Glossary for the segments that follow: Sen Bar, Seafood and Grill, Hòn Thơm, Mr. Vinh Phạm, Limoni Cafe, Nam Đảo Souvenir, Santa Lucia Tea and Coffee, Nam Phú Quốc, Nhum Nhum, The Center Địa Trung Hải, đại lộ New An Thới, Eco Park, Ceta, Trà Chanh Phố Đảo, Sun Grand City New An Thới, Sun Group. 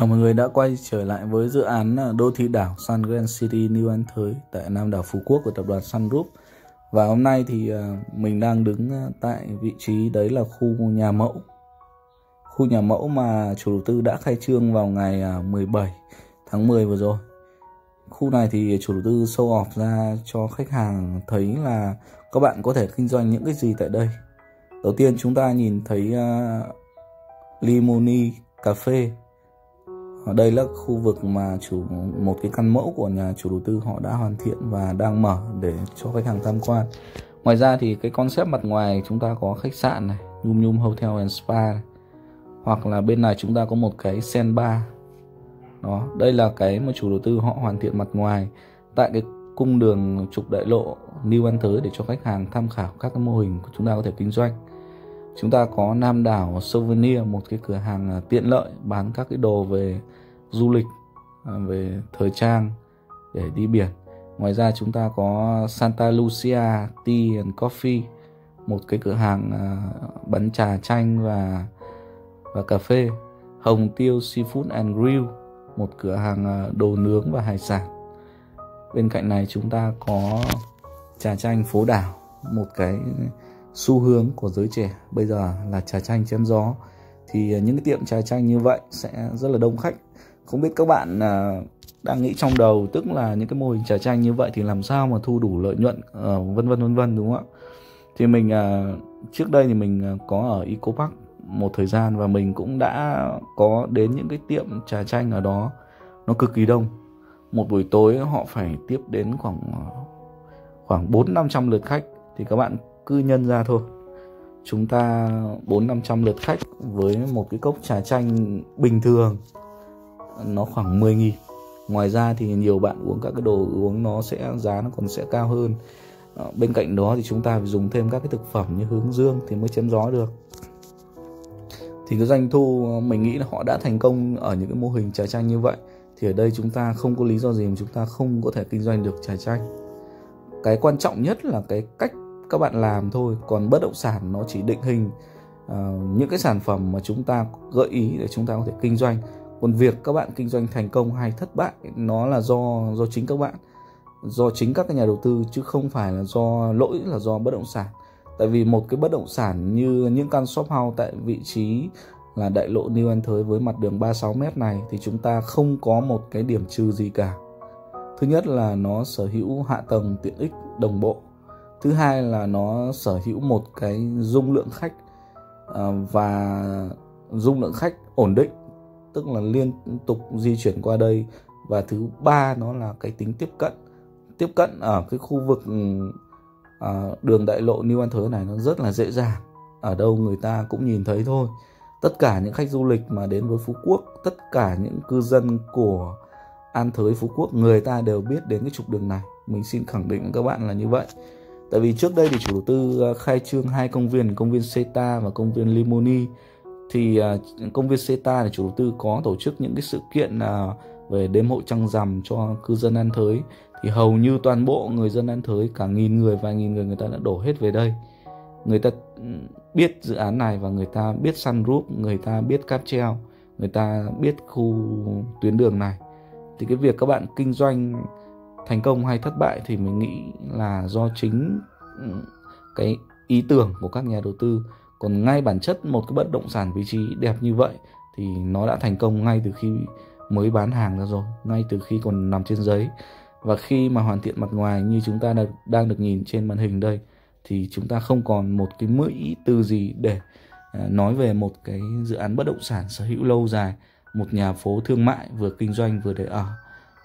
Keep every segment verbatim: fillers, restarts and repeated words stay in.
Chào mọi người đã quay trở lại với dự án đô thị đảo Sun Grand City New An Thới tại Nam Đảo Phú Quốc của tập đoàn Sun Group. Và hôm nay thì mình đang đứng tại vị trí đấy là khu nhà mẫu. Khu nhà mẫu mà chủ đầu tư đã khai trương vào ngày mười bảy tháng mười vừa rồi. Khu này thì chủ đầu tư show off ra cho khách hàng thấy là các bạn có thể kinh doanh những cái gì tại đây. Đầu tiên chúng ta nhìn thấy uh, Limoni Cafe. Ở đây là khu vực mà chủ một cái căn mẫu của nhà chủ đầu tư họ đã hoàn thiện và đang mở để cho khách hàng tham quan. Ngoài ra thì cái concept mặt ngoài chúng ta có khách sạn này, Nhum Nhum Hotel and Spa này. Hoặc là bên này chúng ta có một cái Sen Bar. Đó, đây là cái mà chủ đầu tư họ hoàn thiện mặt ngoài tại cái cung đường trục đại lộ New An Thới để cho khách hàng tham khảo các cái mô hình của chúng ta có thể kinh doanh. Chúng ta có Nam Đảo Souvenir, một cái cửa hàng tiện lợi bán các cái đồ về du lịch, về thời trang để đi biển. Ngoài ra chúng ta có Santa Lucia Tea and Coffee, một cái cửa hàng bán trà chanh và và cà phê. Hồng Tiêu Seafood and Grill, một cửa hàng đồ nướng và hải sản. Bên cạnh này chúng ta có Trà Chanh Phố Đảo, một cái xu hướng của giới trẻ bây giờ là trà chanh chém gió. Thì những cái tiệm trà chanh như vậy sẽ rất là đông khách. Không biết các bạn đang nghĩ trong đầu, tức là những cái mô hình trà chanh như vậy thì làm sao mà thu đủ lợi nhuận, vân vân vân vân, đúng không ạ? Thì mình trước đây thì mình có ở Eco Park một thời gian và mình cũng đã có đến những cái tiệm trà chanh ở đó. Nó cực kỳ đông. Một buổi tối họ phải tiếp đến khoảng khoảng bốn trăm năm mươi lượt khách. Thì các bạn cứ nhân ra thôi, chúng ta bốn trăm năm mươi lượt khách với một cái cốc trà chanh bình thường nó khoảng mười nghìn. Ngoài ra thì nhiều bạn uống các cái đồ uống nó sẽ giá nó còn sẽ cao hơn. Bên cạnh đó thì chúng ta phải dùng thêm các cái thực phẩm như hướng dương thì mới chém gió được. Thì cái doanh thu mình nghĩ là họ đã thành công ở những cái mô hình trà chanh như vậy. Thì ở đây chúng ta không có lý do gì mà chúng ta không có thể kinh doanh được trà chanh. Cái quan trọng nhất là cái cách các bạn làm thôi. Còn bất động sản nó chỉ định hình uh, những cái sản phẩm mà chúng ta gợi ý để chúng ta có thể kinh doanh. Còn việc các bạn kinh doanh thành công hay thất bại nó là do do chính các bạn, do chính các cái nhà đầu tư, chứ không phải là do lỗi là do bất động sản. Tại vì một cái bất động sản như những căn shop house tại vị trí là đại lộ New An Thới với mặt đường ba mươi sáu mét này thì chúng ta không có một cái điểm trừ gì cả. Thứ nhất là nó sở hữu hạ tầng tiện ích đồng bộ. Thứ hai là nó sở hữu một cái dung lượng khách và dung lượng khách ổn định, tức là liên tục di chuyển qua đây. Và thứ ba nó là cái tính tiếp cận. Tiếp cận ở cái khu vực đường đại lộ New An Thới này nó rất là dễ dàng. Ở đâu người ta cũng nhìn thấy thôi. Tất cả những khách du lịch mà đến với Phú Quốc, tất cả những cư dân của An Thới Phú Quốc, người ta đều biết đến cái trục đường này. Mình xin khẳng định với các bạn là như vậy. Tại vì trước đây thì chủ đầu tư khai trương hai công viên, công viên Ceta và công viên Limoni. Thì công viên Ceta thì chủ đầu tư có tổ chức những cái sự kiện về đêm hội trăng rằm cho cư dân An Thới. Thì hầu như toàn bộ người dân An Thới, cả nghìn người, vài nghìn người, người ta đã đổ hết về đây. Người ta biết dự án này và người ta biết Sun Group, người ta biết cáp treo, người ta biết khu tuyến đường này. Thì cái việc các bạn kinh doanh thành công hay thất bại thì mình nghĩ là do chính cái ý tưởng của các nhà đầu tư. Còn ngay bản chất một cái bất động sản vị trí đẹp như vậy thì nó đã thành công ngay từ khi mới bán hàng ra rồi, ngay từ khi còn nằm trên giấy. Và khi mà hoàn thiện mặt ngoài như chúng ta đang được nhìn trên màn hình đây thì chúng ta không còn một cái mũi từ gì để nói về một cái dự án bất động sản sở hữu lâu dài, một nhà phố thương mại vừa kinh doanh vừa để ở,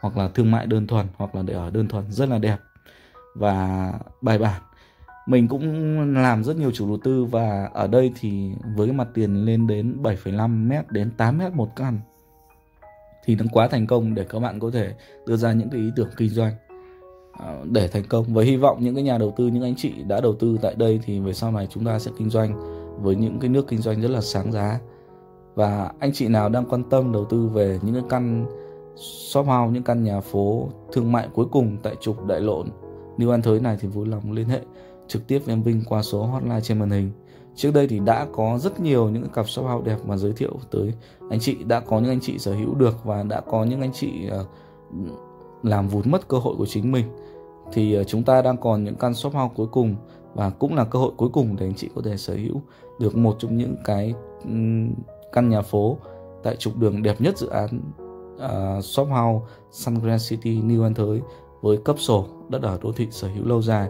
hoặc là thương mại đơn thuần, hoặc là để ở đơn thuần rất là đẹp và bài bản. Mình cũng làm rất nhiều chủ đầu tư và ở đây thì với mặt tiền lên đến bảy phẩy năm mét đến tám mét một căn thì nó quá thành công để các bạn có thể đưa ra những cái ý tưởng kinh doanh để thành công. Và hy vọng những cái nhà đầu tư, những anh chị đã đầu tư tại đây thì về sau này chúng ta sẽ kinh doanh với những cái nước kinh doanh rất là sáng giá. Và anh chị nào đang quan tâm đầu tư về những cái căn shop house, những căn nhà phố thương mại cuối cùng tại trục đại lộ New An Thới này thì vui lòng liên hệ trực tiếp với em Vinh qua số hotline trên màn hình. Trước đây thì đã có rất nhiều những cặp shop house đẹp mà giới thiệu tới anh chị, đã có những anh chị sở hữu được và đã có những anh chị làm vụt mất cơ hội của chính mình. Thì chúng ta đang còn những căn shop house cuối cùng và cũng là cơ hội cuối cùng để anh chị có thể sở hữu được một trong những cái căn nhà phố tại trục đường đẹp nhất dự án uh, shop house Sun Grand City New An Thới, với cấp sổ đất ở đô thị sở hữu lâu dài.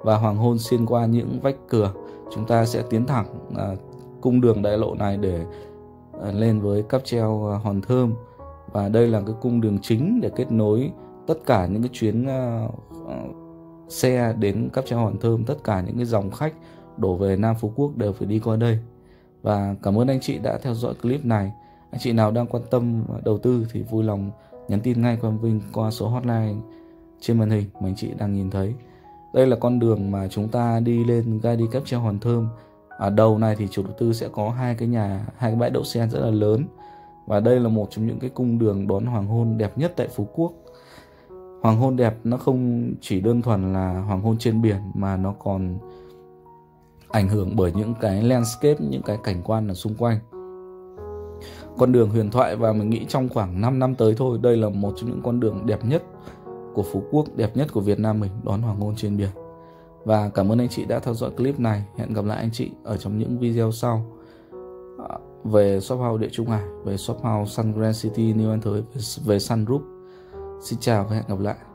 Và hoàng hôn xuyên qua những vách cửa, chúng ta sẽ tiến thẳng uh, cung đường đại lộ này để uh, lên với cáp treo uh, Hòn Thơm. Và đây là cái cung đường chính để kết nối tất cả những cái chuyến uh, uh, xe đến cáp treo Hòn Thơm. Tất cả những cái dòng khách đổ về Nam Phú Quốc đều phải đi qua đây. Và cảm ơn anh chị đã theo dõi clip này. Anh chị nào đang quan tâm đầu tư thì vui lòng nhắn tin ngay qua Vinh qua số hotline trên màn hình mà anh chị đang nhìn thấy. Đây là con đường mà chúng ta đi lên ga đi cáp treo Hòn Thơm. Ở đầu này thì chủ đầu tư sẽ có hai cái nhà, hai cái bãi đậu xe rất là lớn. Và đây là một trong những cái cung đường đón hoàng hôn đẹp nhất tại Phú Quốc. Hoàng hôn đẹp nó không chỉ đơn thuần là hoàng hôn trên biển mà nó còn ảnh hưởng bởi những cái landscape, những cái cảnh quan ở xung quanh. Con đường huyền thoại, và mình nghĩ trong khoảng năm năm tới thôi, đây là một trong những con đường đẹp nhất của Phú Quốc, đẹp nhất của Việt Nam mình, đón hoàng hôn trên biển. Và cảm ơn anh chị đã theo dõi clip này. Hẹn gặp lại anh chị ở trong những video sau về shop house Địa Trung Hải, về shop house Sun Grand City New An Thới, về Sun Group. Xin chào và hẹn gặp lại.